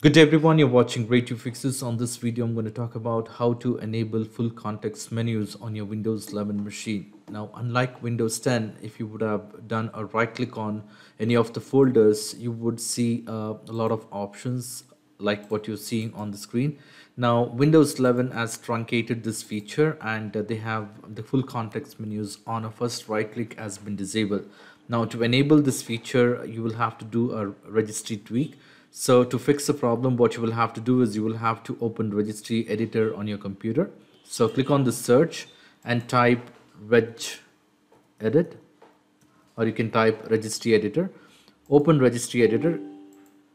Good day everyone, you're watching Ray Tube Fixes. On this video, I'm going to talk about how to enable full context menus on your Windows 11 machine. Now, unlike Windows 10, if you would have done a right click on any of the folders, you would see a lot of options like what you're seeing on the screen. Now, Windows 11 has truncated this feature and they have the full context menus on a first right click has been disabled. Now, to enable this feature, you will have to do a registry tweak. So to fix the problem, what you will have to do is you will have to open registry editor on your computer. So click on the search and type regedit, or you can type registry editor. Open registry editor.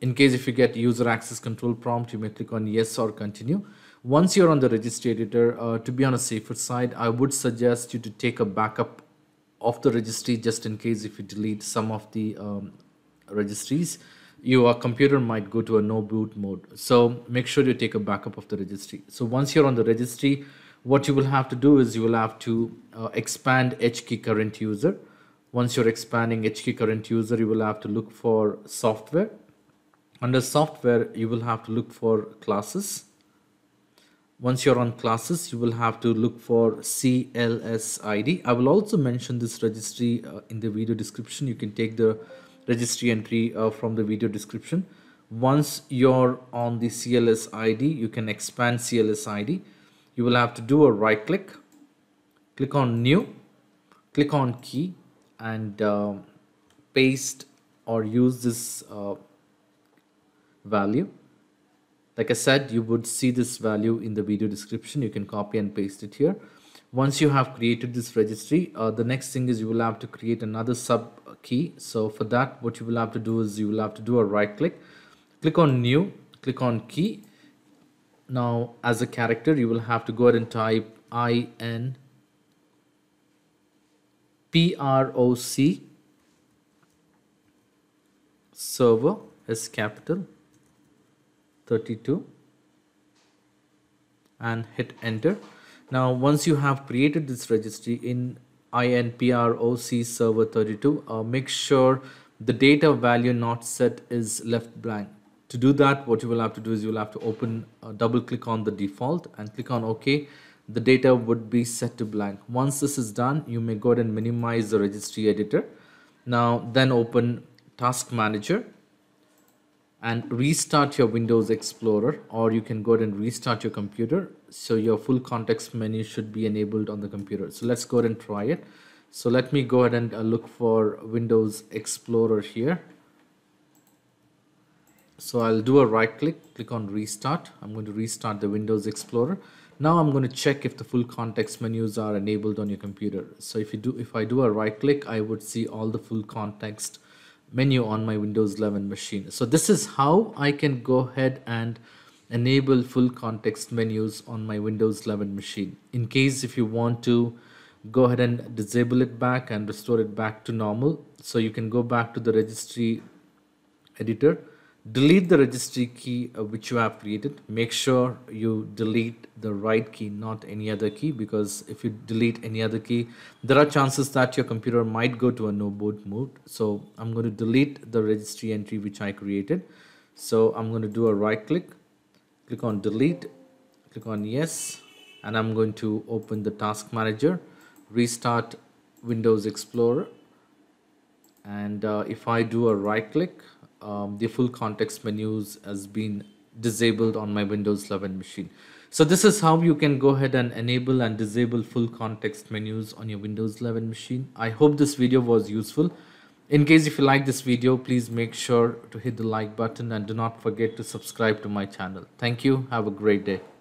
In case if you get user access control prompt, you may click on yes or continue. Once you're on the registry editor, to be on a safer side, I would suggest you to take a backup of the registry just in case if you delete some of the registries. Your computer might go to a no boot mode. So make sure you take a backup of the registry. So once you're on the registry, what you will have to do is you will have to expand HKEY_CURRENT_USER. Once you're expanding HKEY_CURRENT_USER, you will have to look for software. Under software, you will have to look for classes. Once you're on classes, you will have to look for CLSID. I will also mention this registry in the video description. You can take the registry entry from the video description. Once you're on the CLSID, you can expand CLSID. You will have to do a right click, click on new, click on key, and paste or use this value. Like I said, you would see this value in the video description. You can copy and paste it here. Once you have created this registry, the next thing is you will have to create another sub key. So for that, what you will have to do is you will have to do a right click, click on new, click on key. Now as a character, you will have to go ahead and type INPROC Server s capital 32 and hit enter. Now once you have created this registry in INPROC server 32, make sure the data value not set is left blank. To do that, what you will have to do is you will have to open double click on the default and click on OK. The data would be set to blank. Once this is done, you may go ahead and minimize the registry editor. Now then open task manager and restart your Windows Explorer, or you can go ahead and restart your computer. So your full context menu should be enabled on the computer. So let's go ahead and try it. So let me go ahead and look for Windows Explorer here. So I'll do a right click, click on restart. I'm going to restart the Windows Explorer. Now I'm going to check if the full context menus are enabled on your computer. So if I do a right click, I would see all the full context menu on my Windows 11 machine. So this is how I can go ahead and enable full context menus on my Windows 11 machine. In case if you want to go ahead and disable it back and restore it back to normal, so you can go back to the registry editor, delete the registry key which you have created. Make sure you delete the right key, not any other key, because if you delete any other key, there are chances that your computer might go to a no boot mode. So I'm going to delete the registry entry which I created. So I'm going to do a right click, click on delete, click on yes, and I'm going to open the task manager, restart Windows Explorer, and if I do a right click, the full context menus has been disabled on my Windows 11 machine. So this is how you can go ahead and enable and disable full context menus on your Windows 11 machine. I hope this video was useful. In case if you like this video, please make sure to hit the like button and do not forget to subscribe to my channel. Thank you. Have a great day.